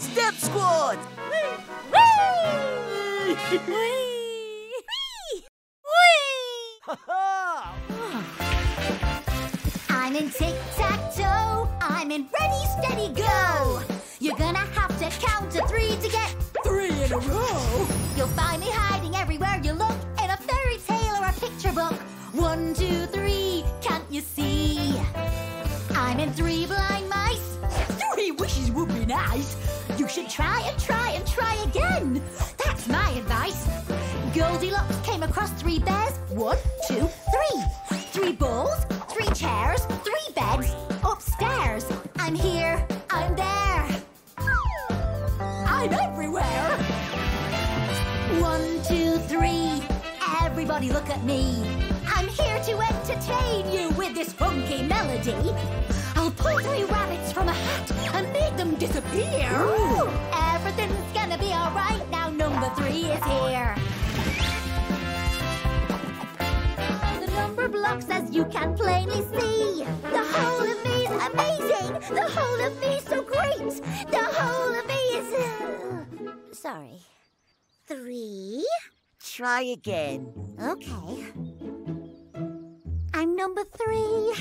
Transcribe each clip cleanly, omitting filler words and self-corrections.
Step Squad! Whee! Whee! Whee! Whee! I'm in tic-tac-toe. I'm in ready, steady, go. You're gonna have to count to three to get three in a row. You'll find me hiding everywhere you look, in a fairy tale or a picture book. 1, 2, 3, can't you see? I'm in 3 blind mice. 3 wishes would be nice. You should try and try and try again. That's my advice. Goldilocks came across 3 bears. 1, 2, 3. 3 balls, 3 chairs, 3 beds. Upstairs. I'm here. I'm there. I'm everywhere. 1, 2, 3. Everybody look at me. I'm here to entertain you with this funky melody. I'll pull 3 rabbits from a hat and make them disappear. Ooh. Everything's gonna be alright now. Number 3 is here. The number block says you can plainly see. The whole of me is amazing. The whole of me is so great. The whole of me is... Sorry. 3. Try again. Okay. I'm number 3.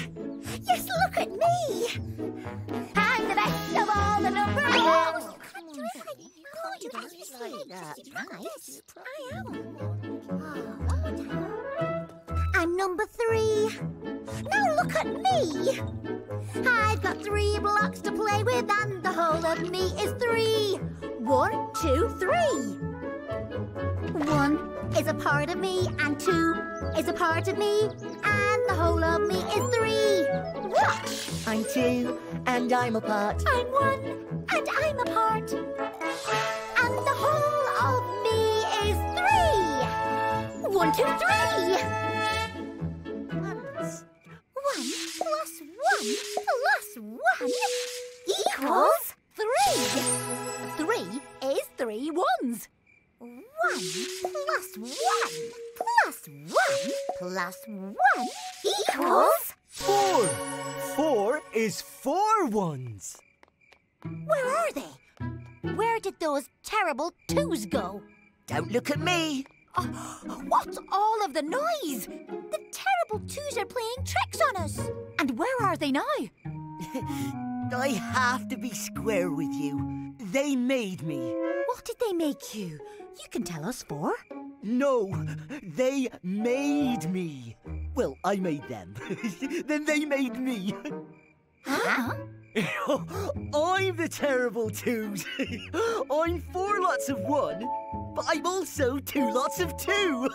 Yes, look at me. I'm the best of all the numbers. Oh, you can't do it like that. Nice. I am. I'm number 3. Now look at me. I've got 3 blocks to play with, and the whole of me is 3. 1, 2, 3. 1 is a part of me, and 2 is a part of me, and the whole of me is 3. Watch! I'm 2, and I'm a part. I'm 1, and I'm a part. And the whole of me is 3. 1, 2, 3! 1 plus 1 plus 1 equals 3. 3 is 3 ones. 1 plus 1 plus 1 plus 1 equals 4. 4 is 4 ones. Where are they? Where did those terrible 2s go? Don't look at me. What's all of the noise? The terrible 2s are playing tricks on us. And where are they now? I have to be square with you. They made me. What did they make you? You can tell us 4. No, they made me. Well, I made them. Then they made me. Huh? I'm the terrible 2s. I'm 4 lots of 1, but I'm also 2 lots of 2.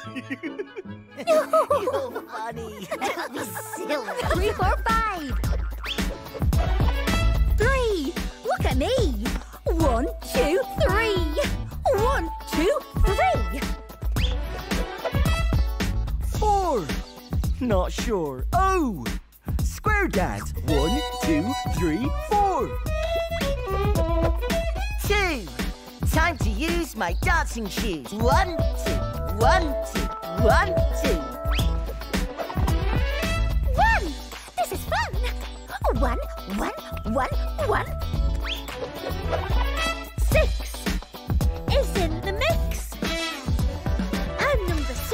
No! You're funny. Don't be silly. 3, 4, 5. 3. Look at me. 1, 2, 3. 1, 2, 3. 4. Not sure. Oh! Square that. 1, 2, 3, 4. 2. Time to use my dancing shoes. 1, 2, 1, 2, 1, 2. 1. This is fun. 1, 1, 1, 1. 6 is in the mix. I'm number 6,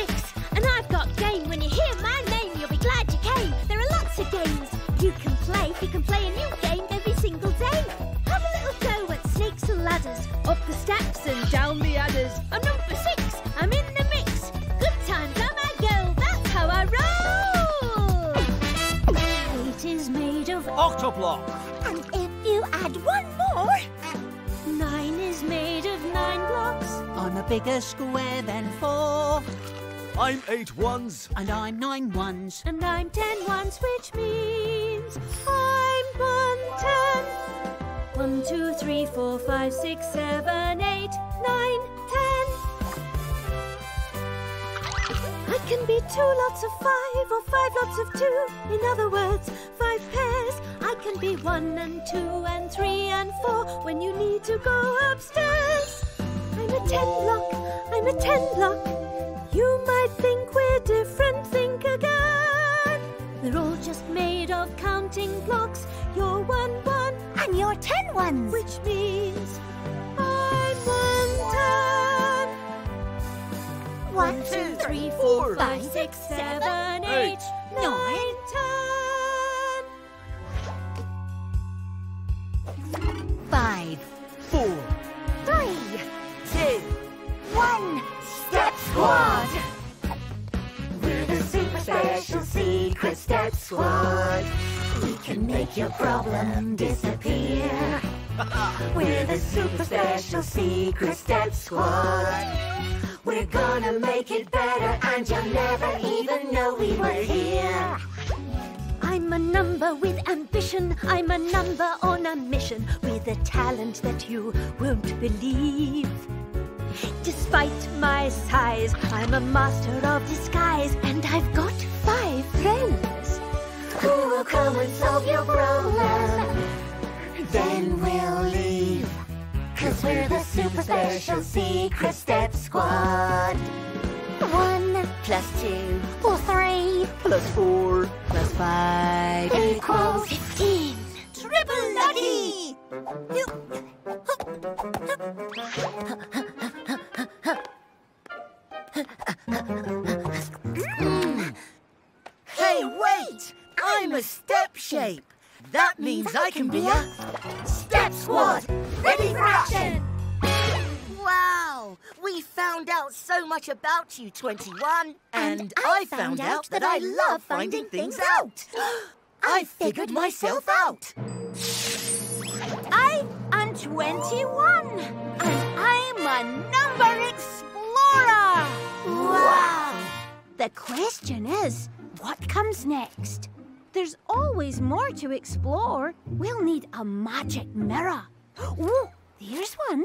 and I've got game. When you hear my name, you'll be glad you came. There are lots of games you can play. You can play a new game every single day. Have a little go at snakes and ladders, up the steps and down the adders. I'm number 6. I'm in the mix. Good times are my goal. That's how I roll. 8 is made of octoblock. And if you add 1 more. 9 is made of 9 blocks. I'm a bigger square than 4. I'm 8 ones. And I'm 9 ones. And I'm 10 ones, which means I'm 1 10. 1, 2, 3, 4, 5, 6, 7, 8, 9, 10. I can be 2 lots of 5 or 5 lots of 2. In other words, 5 pairs. I can be 1 and 2 and 3 and 4 when you need to go upstairs. I'm a 10 block, I'm a 10 block. You might think we're different, think again. They're all just made of counting blocks. You're 1 1. And you're 10 ones. Which means 4, 5, 6, 7, 8, 9, 10. 5, 4, 3, 2, 1. Step Squad! We're the super special secret Step Squad. We can make your problem disappear. We're the super special secret Step Squad. We're gonna make it better, and you'll never even know we were here. I'm a number with ambition. I'm a number on a mission, with a talent that you won't believe. Despite my size, I'm a master of disguise, and I've got 5 friends who will come and solve your problem. Then we'll leave, 'cause we're the super special secret Step Squad. 1 plus 2 plus 3 plus 4 plus 5 equals 15. Triple lucky! Hey, wait! I'm a step shape. That means I can be a Step Squad, ready for action! Wow! We found out so much about you, 21. And I found out that I love finding things out. I figured myself out. I am 21. And I'm a number explorer. Wow! The question is, what comes next? There's always more to explore. We'll need a magic mirror. Ooh, here's one.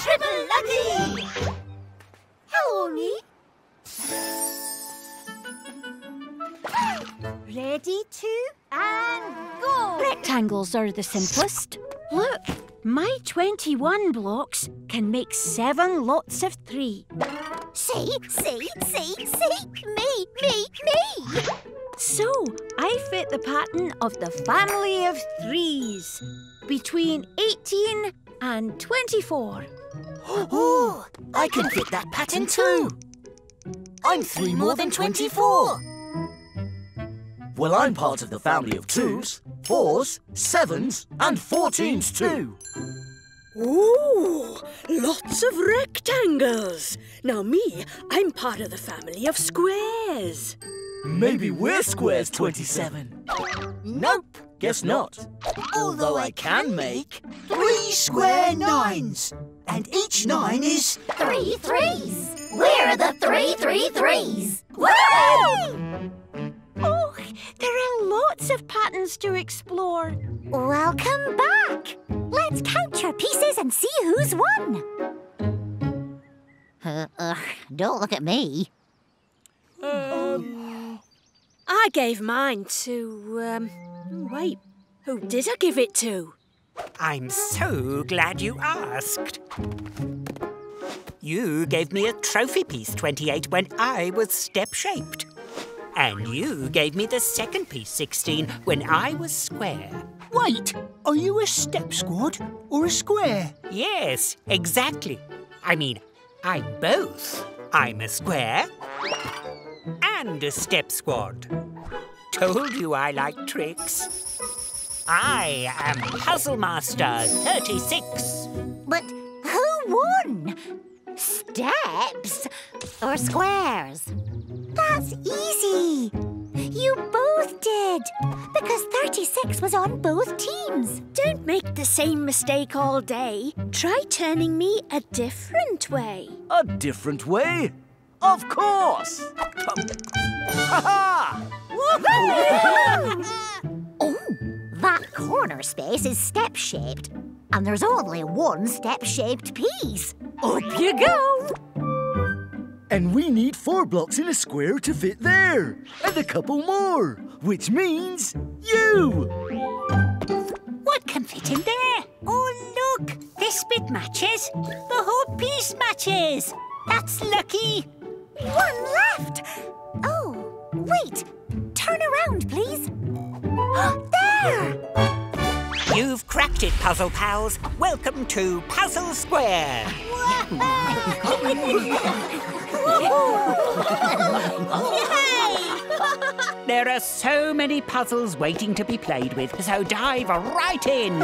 Triple lucky! Hello, me. Ready to and go! Rectangles are the simplest. Look, my 21 blocks can make 7 lots of 3. See? Me! So, I fit the pattern of the family of 3s, between 18 and 24. Oh, I can fit that pattern too. I'm 3 more than 24. Well, I'm part of the family of 2s, 4s, 7s and 14s too. Ooh, lots of rectangles. Now me, I'm part of the family of squares. Maybe we're squares, 27. Nope, guess not. Although I can make 3 square 9s. And each 9 is 3 3s. We're the 3 3 3s. Woo! Oh, there are lots of patterns to explore. Welcome back. Let's count your pieces and see who's won. Don't look at me. I gave mine to, wait, who did I give it to? I'm so glad you asked. You gave me a trophy piece, 28, when I was step-shaped. And you gave me the second piece, 16, when I was square. Wait, are you a Step Squad or a square? Yes, exactly. I mean, I'm both. I'm a square and a Step Squad. Told you I like tricks. I am Puzzle Master 36. But who won? Steps or squares? That's easy. You both did, because 36 was on both teams. Don't make the same mistake all day. Try turning me a different way. A different way? Of course! Ha-ha! Woohoo! Oh, that corner space is step-shaped, and there's only 1 step-shaped piece. Up you go! And we need 4 blocks in a square to fit there, and a couple more, which means you! What can fit in there? Oh, look! This bit matches, the whole piece matches. That's lucky! 1 left! Oh, wait! Turn around, please! There! You've cracked it, Puzzle Pals. Welcome to Puzzle Square. There are so many puzzles waiting to be played with, so dive right in.